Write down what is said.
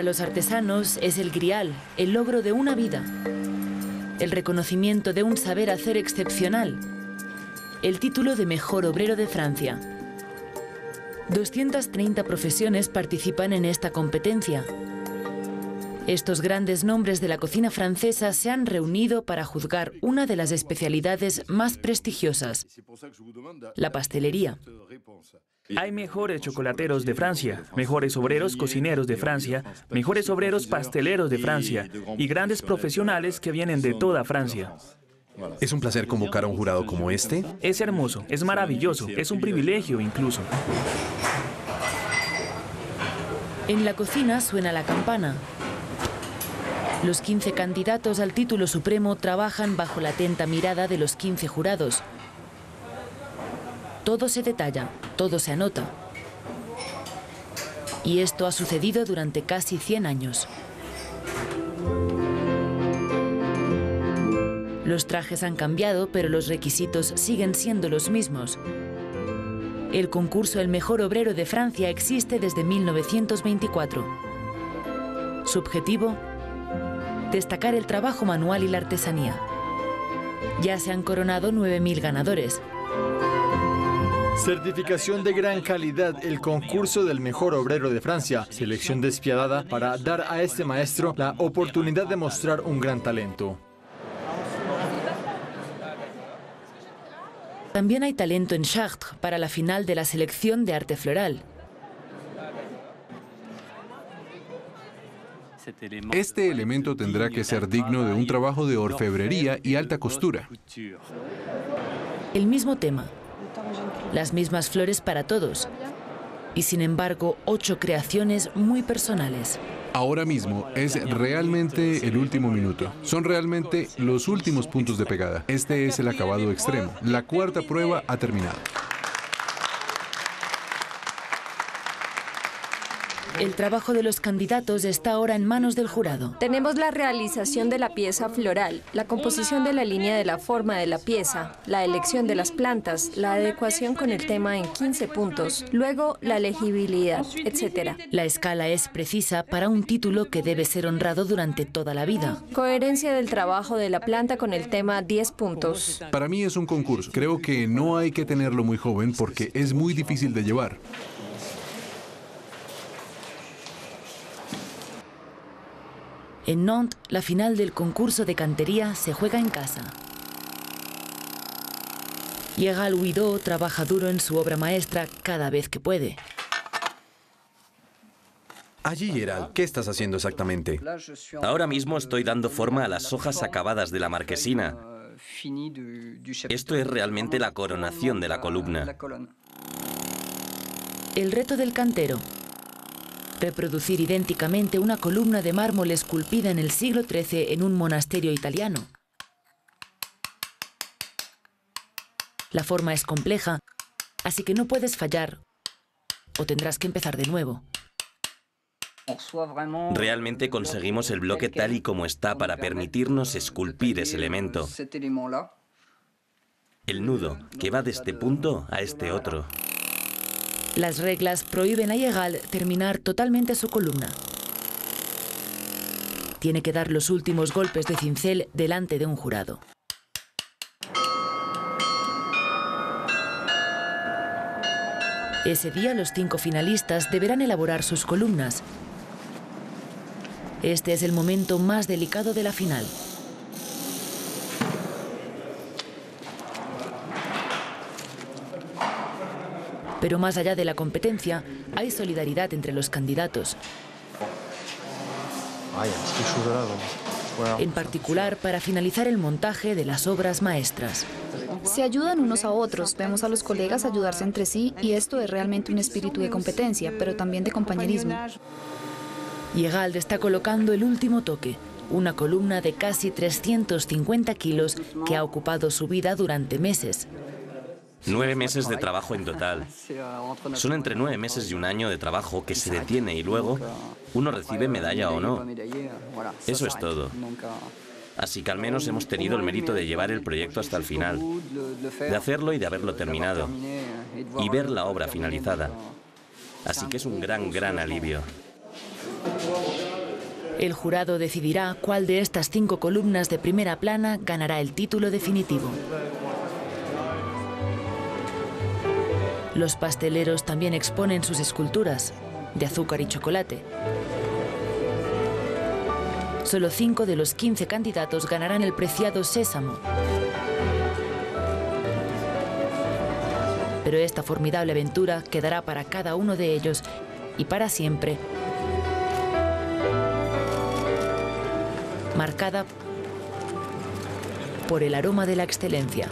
Para los artesanos es el grial, el logro de una vida, el reconocimiento de un saber hacer excepcional, el título de Mejor Obrero de Francia. 230 profesiones participan en esta competencia. Estos grandes nombres de la cocina francesa se han reunido para juzgar una de las especialidades más prestigiosas, la pastelería. Hay mejores chocolateros de Francia, mejores obreros cocineros de Francia, mejores obreros pasteleros de Francia y grandes profesionales que vienen de toda Francia. ¿Es un placer convocar a un jurado como este? Es hermoso, es maravilloso, es un privilegio incluso. En la cocina suena la campana. Los 15 candidatos al título supremo trabajan bajo la atenta mirada de los 15 jurados. Todo se detalla, todo se anota. Y esto ha sucedido durante casi 100 años. Los trajes han cambiado, pero los requisitos siguen siendo los mismos. El concurso El Mejor Obrero de Francia existe desde 1924. Su objetivo: destacar el trabajo manual y la artesanía. Ya se han coronado 9.000 ganadores. Certificación de gran calidad, el concurso del Mejor Obrero de Francia. Selección despiadada para dar a este maestro la oportunidad de mostrar un gran talento. También hay talento en Chartres para la final de la selección de arte floral. Este elemento tendrá que ser digno de un trabajo de orfebrería y alta costura. El mismo tema, las mismas flores para todos, y sin embargo 8 creaciones muy personales. Ahora mismo es realmente el último minuto, son realmente los últimos puntos de pegada. Este es el acabado extremo, la cuarta prueba ha terminado. El trabajo de los candidatos está ahora en manos del jurado. Tenemos la realización de la pieza floral, la composición de la línea de la forma de la pieza, la elección de las plantas, la adecuación con el tema en 15 puntos, luego la legibilidad, etc. La escala es precisa para un título que debe ser honrado durante toda la vida. Coherencia del trabajo de la planta con el tema, 10 puntos. Para mí es un concurso. Creo que no hay que tenerlo muy joven porque es muy difícil de llevar. En Nantes, la final del concurso de cantería se juega en casa. Gérald Ouidot trabaja duro en su obra maestra cada vez que puede. Allí, Gérald, ¿qué estás haciendo exactamente? Ahora mismo estoy dando forma a las hojas acabadas de la marquesina. Esto es realmente la coronación de la columna. El reto del cantero: reproducir idénticamente una columna de mármol esculpida en el siglo XIII en un monasterio italiano. La forma es compleja, así que no puedes fallar o tendrás que empezar de nuevo. Realmente conseguimos el bloque tal y como está para permitirnos esculpir ese elemento. El nudo, que va de este punto a este otro. Las reglas prohíben a Gérald terminar totalmente su columna. Tiene que dar los últimos golpes de cincel delante de un jurado. Ese día los 5 finalistas deberán elaborar sus columnas. Este es el momento más delicado de la final. Pero más allá de la competencia, hay solidaridad entre los candidatos. En particular, para finalizar el montaje de las obras maestras. Se ayudan unos a otros, vemos a los colegas ayudarse entre sí, y esto es realmente un espíritu de competencia, pero también de compañerismo. Gérald está colocando el último toque, una columna de casi 350 kilos que ha ocupado su vida durante meses. 9 meses de trabajo en total. Son entre 9 meses y un año de trabajo que se detiene y luego uno recibe medalla o no. Eso es todo. Así que al menos hemos tenido el mérito de llevar el proyecto hasta el final, de hacerlo y de haberlo terminado, y ver la obra finalizada. Así que es un gran alivio. El jurado decidirá cuál de estas 5 columnas de primera plana ganará el título definitivo. Los pasteleros también exponen sus esculturas, de azúcar y chocolate. Solo 5 de los 15 candidatos ganarán el preciado Sésamo. Pero esta formidable aventura quedará para cada uno de ellos y para siempre, marcada por el aroma de la excelencia.